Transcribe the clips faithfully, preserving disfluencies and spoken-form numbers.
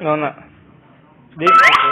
No, no. This is here.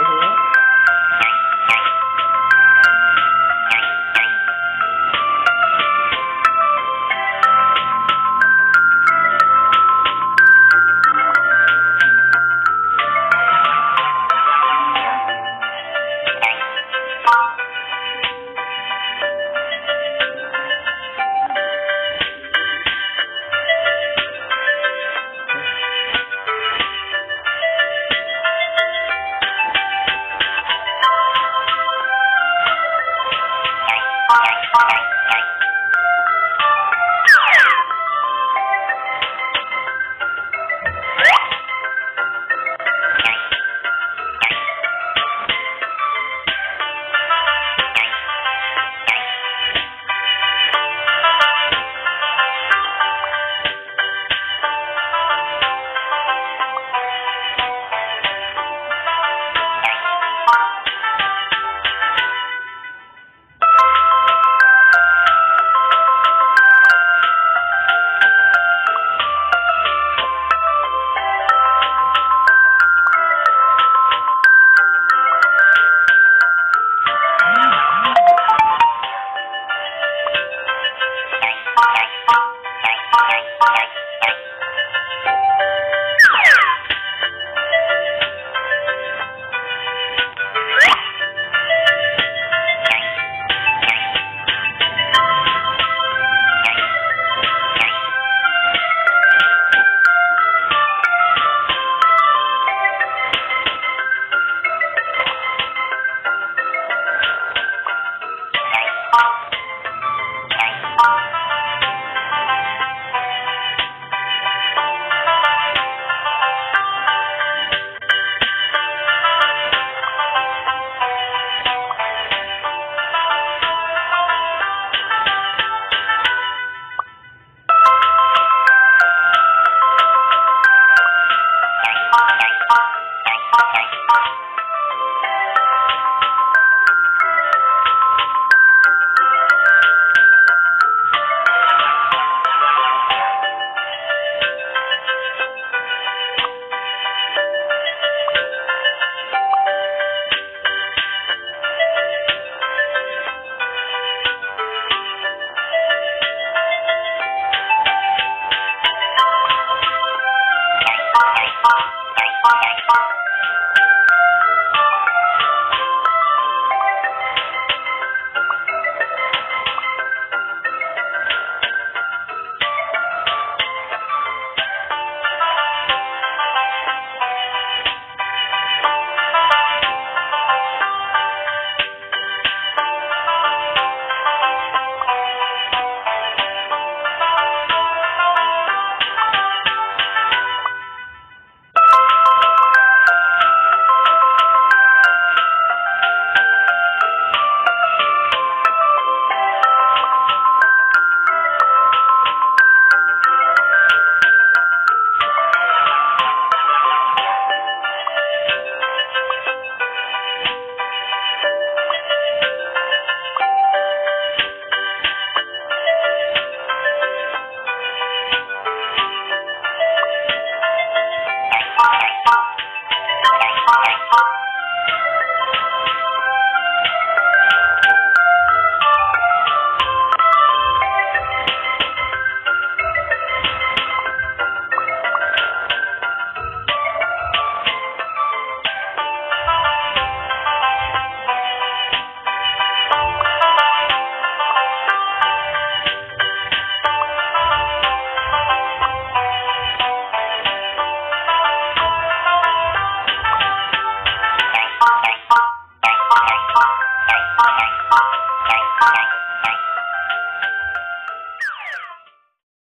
Bye.